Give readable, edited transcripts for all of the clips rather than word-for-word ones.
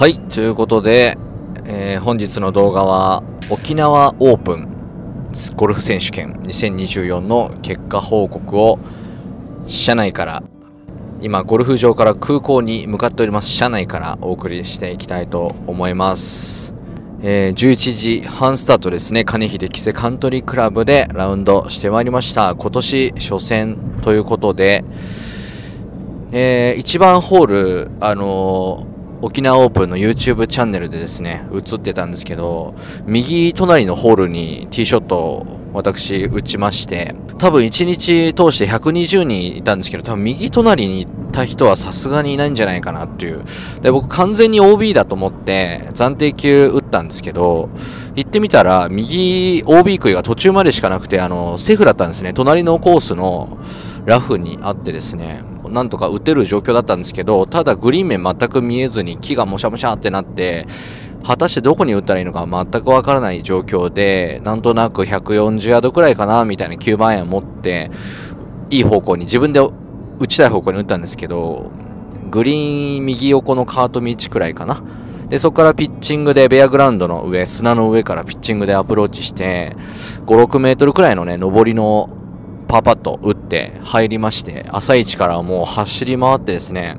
はい、ということで、本日の動画は沖縄オープンゴルフ選手権2024の結果報告を車内から今ゴルフ場から空港に向かっております車内からお送りしていきたいと思います。11時半スタートですね。金秀喜世カントリークラブでラウンドしてまいりました。今年初戦ということで、1番ホール、沖縄オープンの YouTube チャンネルでですね、映ってたんですけど、右隣のホールにティーショットを私打ちまして、多分1日通して120人いたんですけど、多分右隣にいた人はさすがにいないんじゃないかなっていう。で、僕完全に OB だと思って暫定球打ったんですけど、行ってみたら右 OB 食いが途中までしかなくて、セーフだったんですね。隣のコースのラフにあってですね、なんとか打てる状況だったんですけど、ただグリーン面全く見えずに木がもしゃもしゃってなって、果たしてどこに打ったらいいのか全くわからない状況で、なんとなく140ヤードくらいかなみたいな9番アイアン持って、いい方向に、自分で打ちたい方向に打ったんですけど、グリーン右横のカート道くらいかな。で、そこからピッチングでベアグラウンドの上、砂の上からピッチングでアプローチして、5、6メートルくらいのね、上りのパーパット打って入りまして、朝一からもう走り回ってですね、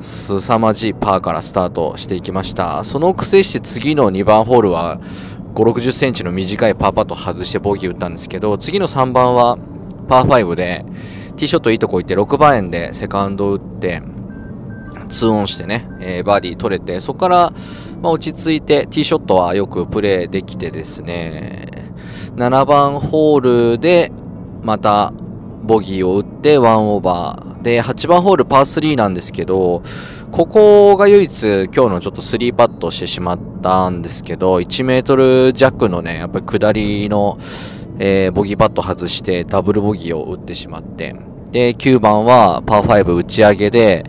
凄まじいパーからスタートしていきました。その癖して次の2番ホールは5、60センチの短いパーパット外してボギー打ったんですけど、次の3番はパー5で、ティーショットいいとこ行って6番円でセカンド打って、2オンしてね、バーディー取れて、そこからまあ落ち着いてティーショットはよくプレーできてですね、7番ホールで、また、ボギーを打って1オーバー。で、8番ホールパー3なんですけど、ここが唯一今日のちょっと3パットしてしまったんですけど、1メートル弱のね、やっぱり下りの、ボギーパット外してダブルボギーを打ってしまって。で、9番はパー5打ち上げで、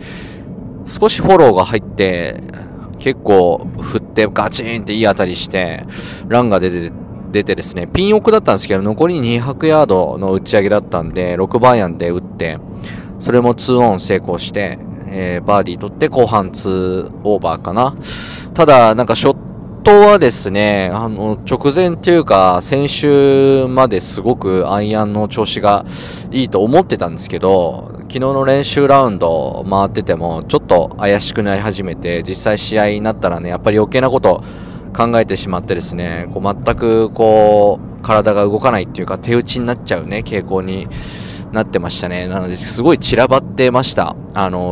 少しフォローが入って、結構振ってガチンっていい当たりして、ランが出てですね、ピン奥だったんですけど、残り200ヤードの打ち上げだったんで、6番アイアンで打って、それも2オン成功して、バーディー取って後半2オーバーかな。ただ、なんかショットはですね、直前というか、先週まですごくアイアンの調子がいいと思ってたんですけど、昨日の練習ラウンド回ってても、ちょっと怪しくなり始めて、実際試合になったらね、やっぱり余計なこと、考えてしまってですね、こう全くこう体が動かないっていうか手打ちになっちゃうね、傾向になってましたね。なのですごい散らばってました。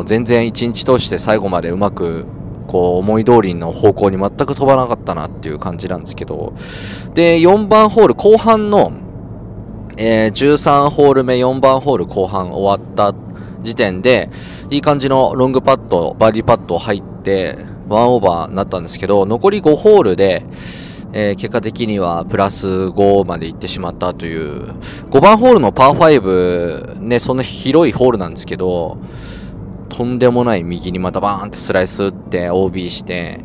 全然一日通して最後までうまくこう思い通りの方向に全く飛ばなかったなっていう感じなんですけど。で、4番ホール後半の、13ホール目4番ホール後半終わった時点で、いい感じのロングパット、バーディーパット入って、1オーバーになったんですけど、残り5ホールで、結果的にはプラス5まで行ってしまったという、5番ホールのパー5、ね、そんな広いホールなんですけど、とんでもない右にまたバーンってスライス打って OB して、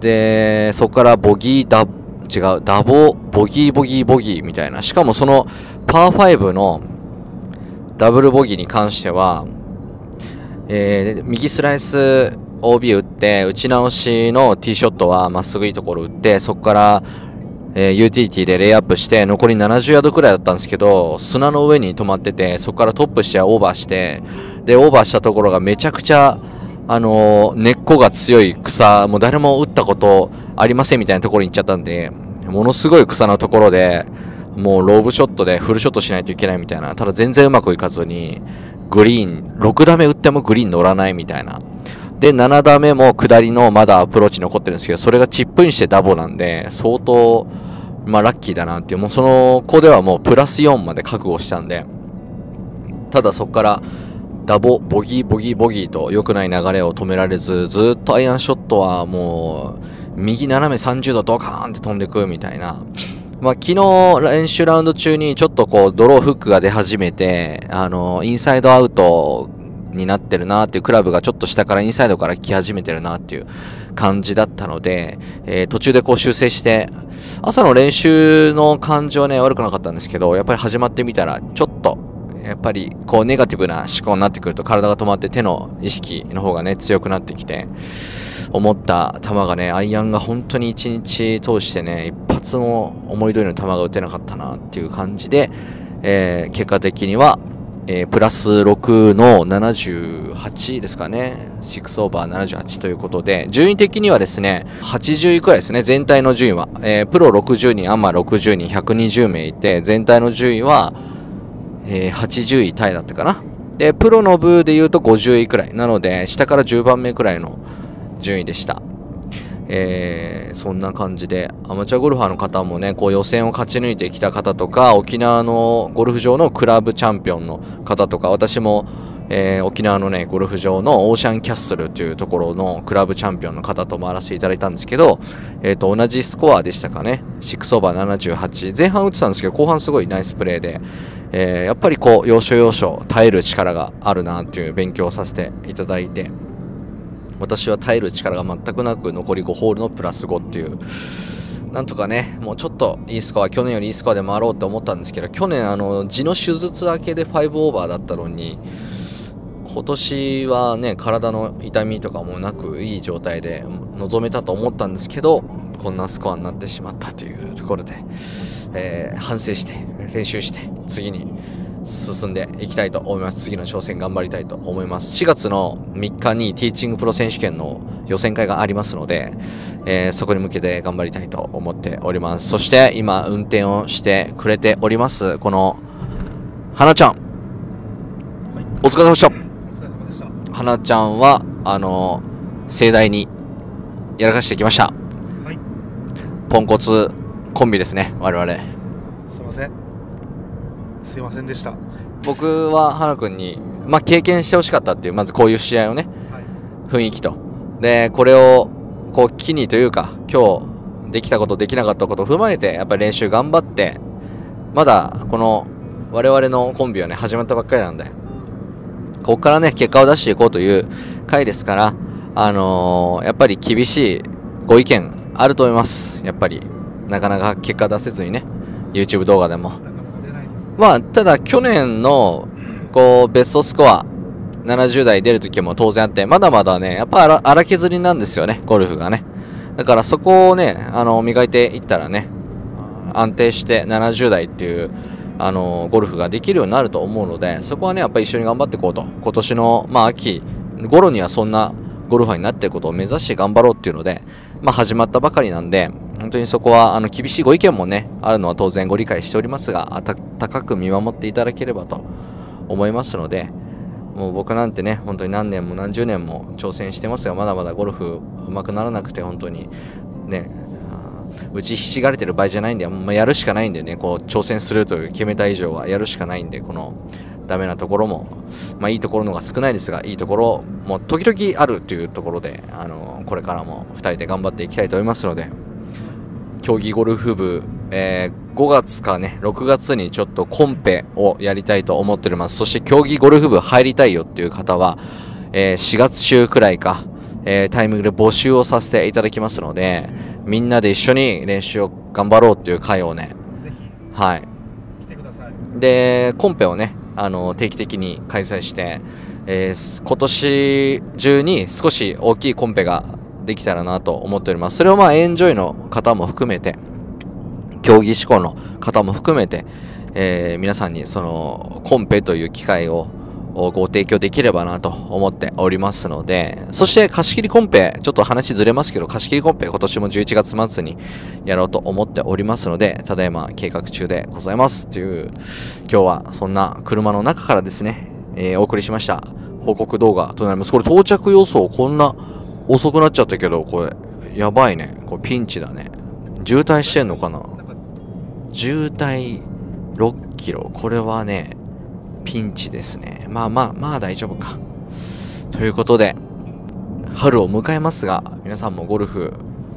で、そこからボギーみたいな、しかもそのパー5のダブルボギーに関しては、右スライス、OB 打って、打ち直しのティーショットはまっすぐいいところ打って、そこから、ユーティリティでレイアップして、残り70ヤードくらいだったんですけど、砂の上に止まってて、そこからトップしてオーバーして、で、オーバーしたところがめちゃくちゃ、根っこが強い草、もう誰も打ったことありませんみたいなところに行っちゃったんで、ものすごい草のところで、もうローブショットでフルショットしないといけないみたいな、ただ全然うまくいかずに、グリーン、6打目打ってもグリーン乗らないみたいな。で、7打目も下りのまだアプローチ残ってるんですけど、それがチップインしてダボなんで、相当、まあラッキーだなっていう、もうその子ではもうプラス4まで覚悟したんで、ただそこからダボ、ボギーと良くない流れを止められず、ずっとアイアンショットはもう、右斜め30度ドカーンって飛んでくみたいな。まあ昨日練習ラウンド中にちょっとこう、ドローフックが出始めて、インサイドアウト、になってるなーっていうクラブがちょっと下からインサイドから来始めてるなーっていう感じだったので、途中でこう修正して、朝の練習の感じはね、悪くなかったんですけど、やっぱり始まってみたら、ちょっと、やっぱりこうネガティブな思考になってくると体が止まって手の意識の方がね強くなってきて、思った球がね、アイアンが本当に1日通してね一発も思い通りの球が打てなかったなっていう感じで、結果的には、プラス6の78ですかね、6オーバー78ということで、順位的にはですね80位くらいですね、全体の順位は、プロ60人アマ60人120名いて、全体の順位は80位タイだったかな。で、プロの部で言うと50位くらい。なので、下から10番目くらいの順位でした。そんな感じで、アマチュアゴルファーの方もね、こう予選を勝ち抜いてきた方とか、沖縄のゴルフ場のクラブチャンピオンの方とか、私も、沖縄のね、ゴルフ場のオーシャンキャッスルというところのクラブチャンピオンの方と回らせていただいたんですけど、同じスコアでしたかね。6オーバー78。前半打ってたんですけど、後半すごいナイスプレーで、やっぱりこう要所要所耐える力があるなという勉強をさせていただいて、私は耐える力が全くなく残り5ホールのプラス5っていう、なんとかねもうちょっといいスコア、去年よりいいスコアで回ろうと思ったんですけど、去年痔の手術明けで5オーバーだったのに、今年はね体の痛みとかもなくいい状態で臨めたと思ったんですけど、こんなスコアになってしまったというところで、反省して練習して次に進んでいきたいと思います。次の挑戦頑張りたいと思います。4月の3日にティーチングプロ選手権の予選会がありますので、そこに向けて頑張りたいと思っております。そして今運転をしてくれておりますこの花ちゃん、はい、お疲れ様でした。お疲れ様でした。花ちゃんは盛大にやらかしてきました。はい、ポンコツコンビですね我々。すいません。すいませんでした。僕は花君に、経験してほしかったっていう、まずこういう試合をね、はい、雰囲気とでこれをこう機にというか、今日できたことできなかったことを踏まえてやっぱり練習頑張って、まだこの我々のコンビはね始まったばっかりなんで、ここからね結果を出していこうという回ですから、やっぱり厳しいご意見あると思います。やっぱりなかなか結果出せずにね YouTube 動画でも。ただ去年のこうベストスコア70台出る時も当然あって、まだまだねやっぱ荒削りなんですよねゴルフがね。だからそこをね磨いていったらね、安定して70台っていうゴルフができるようになると思うので、そこはねやっぱり一緒に頑張っていこうと、今年の秋頃にはそんなゴルファーになっていることを目指して頑張ろうっていうので、始まったばかりなんで、本当にそこは厳しいご意見もねあるのは当然ご理解しておりますが、温かく見守っていただければと思いますので、もう僕なんてね本当に何年も何十年も挑戦してますが、まだまだゴルフ上手くならなくて、本当にね打ちひしがれてる場合じゃないんで、やるしかないんでね、こう挑戦するという決めた以上はやるしかないんで、このダメなところも、いいところのが少ないですが、いいところも時々あるというところで、これからも2人で頑張っていきたいと思いますので、競技ゴルフ部、5月かね6月にちょっとコンペをやりたいと思っております。そして競技ゴルフ部入りたいよっていう方は、4月中くらいか、タイミングで募集をさせていただきますので、みんなで一緒に練習を頑張ろうっていう会をね、ぜひ来てください。でコンペをね定期的に開催して、今年中に少し大きいコンペができたらなと思っております。それをエンジョイの方も含めて、競技志向の方も含めて、皆さんにそのコンペという機会をご提供できればなと思っておりますので、そして貸し切りコンペ、ちょっと話ずれますけど、貸し切りコンペ今年も11月末にやろうと思っておりますので、ただいま計画中でございますという、今日はそんな車の中からですね、お送りしました報告動画となります。これ到着予想こんな遅くなっちゃったけど、これやばいね、これピンチだね、渋滞してんのかな、渋滞6キロ、これはねピンチですね。まあ大丈夫か。ということで、春を迎えますが、皆さんもゴルフ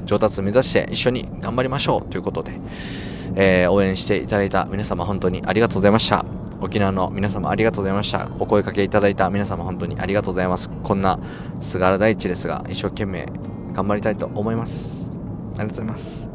上達目指して一緒に頑張りましょうということで、応援していただいた皆様本当にありがとうございました。沖縄の皆様ありがとうございました。お声かけいただいた皆様本当にありがとうございます。こんな菅原大地ですが、一生懸命頑張りたいと思います。ありがとうございます。